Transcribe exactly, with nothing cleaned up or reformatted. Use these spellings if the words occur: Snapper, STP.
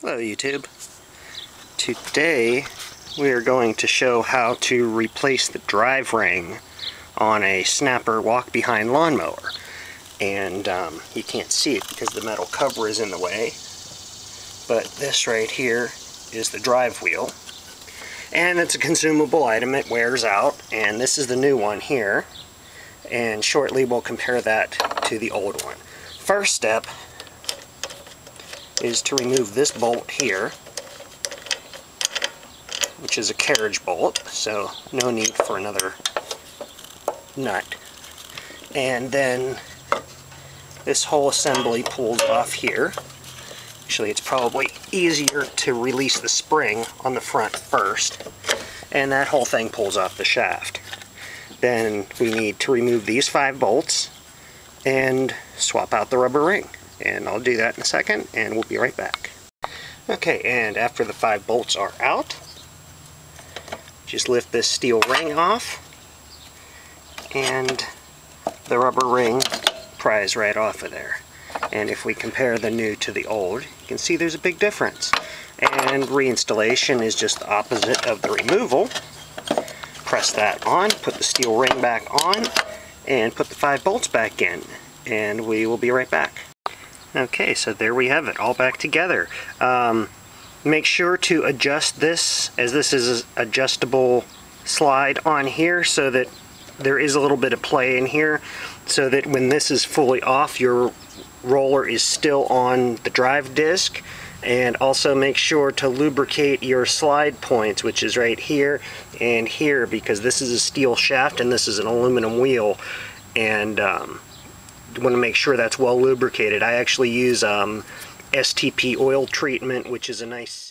Hello YouTube. Today we are going to show how to replace the drive ring on a Snapper walk behind lawnmower. And um, you can't see it because the metal cover is in the way, but this right here is the drive wheel, and it's a consumable item. It wears out, and this is the new one here, and shortly we'll compare that to the old one. First step is to remove this bolt here, which is a carriage bolt, so no need for another nut. And then this whole assembly pulls off here. Actually, it's probably easier to release the spring on the front first, and that whole thing pulls off the shaft. Then we need to remove these five bolts and swap out the rubber ring. And I'll do that in a second, and we'll be right back. Okay, and after the five bolts are out, just lift this steel ring off, and the rubber ring pries right off of there. And if we compare the new to the old, you can see there's a big difference. And reinstallation is just the opposite of the removal. Press that on, put the steel ring back on, and put the five bolts back in, and we will be right back. Okay, so there we have it, all back together. Um, make sure to adjust this, as this is an adjustable slide on here, so that there is a little bit of play in here, so that when this is fully off, your roller is still on the drive disc. And also make sure to lubricate your slide points, which is right here and here, because this is a steel shaft and this is an aluminum wheel, and um, you want to make sure that's well lubricated. I actually use um, S T P oil treatment, which is a nice